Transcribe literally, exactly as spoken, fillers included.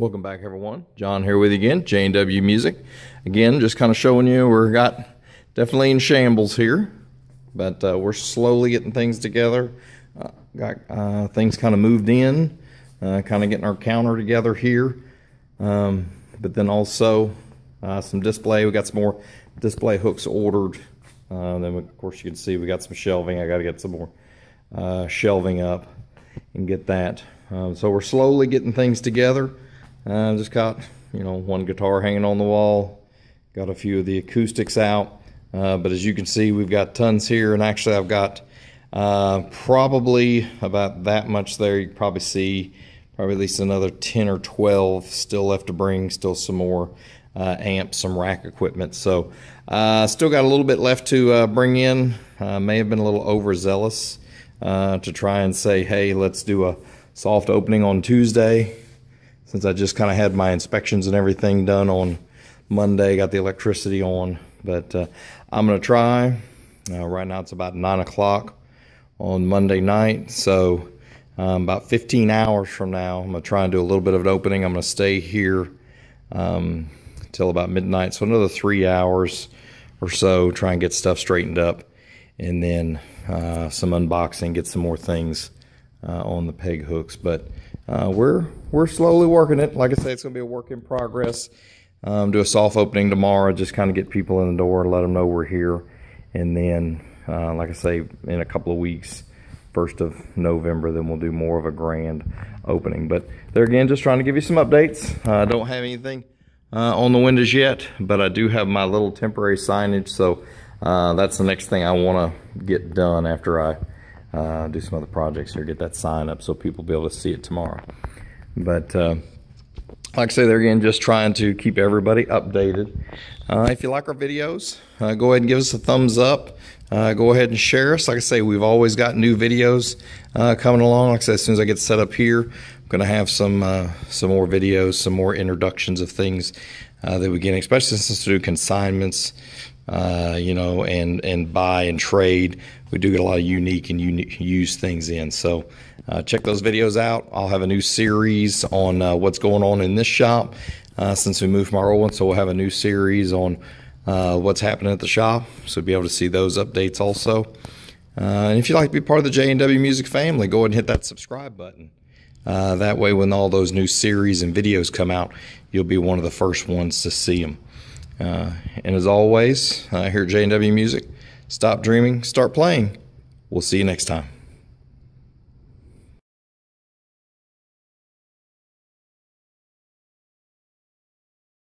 Welcome back, everyone. John here with you again, J and W Music. Again, just kind of showing you we're got definitely in shambles here, but uh, we're slowly getting things together. Uh, got uh, things kind of moved in, uh, kind of getting our counter together here, um, but then also uh, some display. We got some more display hooks ordered. Uh, then, of course, you can see we got some shelving. I got to get some more uh, shelving up and get that. Um, so we're slowly getting things together. Uh, just got, you know, one guitar hanging on the wall. Got a few of the acoustics out. Uh, but as you can see, we've got tons here. And actually, I've got uh, probably about that much there. You can probably see probably at least another ten or twelve still left to bring. Still some more uh, amps, some rack equipment. So uh, still got a little bit left to uh, bring in. Uh, may have been a little overzealous uh, to try and say, hey, let's do a soft opening on Tuesday. Since I just kind of had my inspections and everything done on Monday, got the electricity on, but uh, I'm going to try. Uh, right now it's about nine o'clock on Monday night, so um, about fifteen hours from now, I'm going to try and do a little bit of an opening. I'm going to stay here um, till about midnight, so another three hours or so, try and get stuff straightened up, and then uh, some unboxing, get some more things uh, on the peg hooks, but Uh, we're we're slowly working it. Like I say, it's going to be a work in progress. Um, do a soft opening tomorrow, just kind of get people in the door, let them know we're here. And then, uh, like I say, in a couple of weeks, first of November, then we'll do more of a grand opening. But there again, just trying to give you some updates. I uh, don't have anything uh, on the windows yet, but I do have my little temporary signage. So uh, that's the next thing I want to get done after I Uh, do some other projects here, get that sign up so people will be able to see it tomorrow. But uh, like I say, there again, just trying to keep everybody updated. Uh, if you like our videos, uh, go ahead and give us a thumbs up. Uh, go ahead and share us. Like I say, we've always got new videos uh, coming along. Like I say, as soon as I get set up here, I'm going to have some uh, some more videos, some more introductions of things uh, that we get, especially since we do consignments, uh, you know, and, and buy and trade. We do get a lot of unique and unique used things in. So uh, check those videos out. I'll have a new series on uh, what's going on in this shop uh, since we moved from our old one. So we'll have a new series on Uh, what's happening at the shop, so be able to see those updates also. Uh, and if you'd like to be part of the J and W Music family, go ahead and hit that subscribe button. Uh, that way, when all those new series and videos come out, you'll be one of the first ones to see them. Uh, and as always, uh, here at J and W Music, stop dreaming, start playing. We'll see you next time.